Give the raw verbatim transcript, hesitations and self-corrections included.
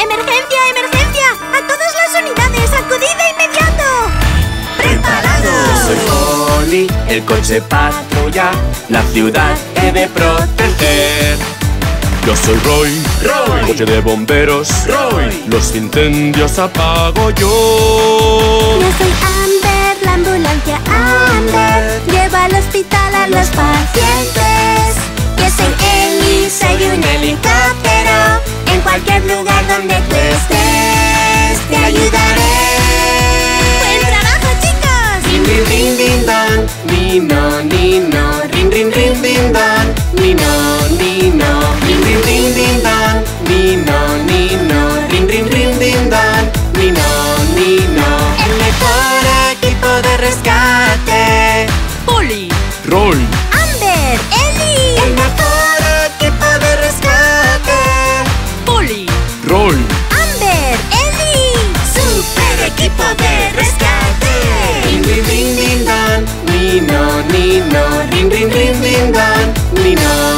¡Emergencia, emergencia! ¡A todas las unidades! ¡Acudid de inmediato! ¡Preparados! Soy Poli, el coche patrulla, la ciudad he de proteger. Yo soy Roy, Roy, coche de bomberos, Roy, los incendios apago yo. Yo soy Amber, la ambulancia Amber, lleva al hospital a los pacientes. Yo soy Emi, soy un helicóptero, en cualquier lugar donde tú estés, te ayudaré. ¡Buen trabajo, chicos! Rin, rin, rin, din, don, ni no, ni no, rin, rin, rin, din, don, ni no, ni no. Rin, din, dan, ni no, ni no. Rin, rin, rin, din, dan, ni no, ni no. El mejor equipo de rescate. Poli, Roy, Amber, Eli. El mejor equipo de rescate. Poli, Roy, Amber, Eli. Super equipo de rescate. Rin, rin, rin, din, dan, ni no, ni no. Rin, rin, rin, din, dan, ni no.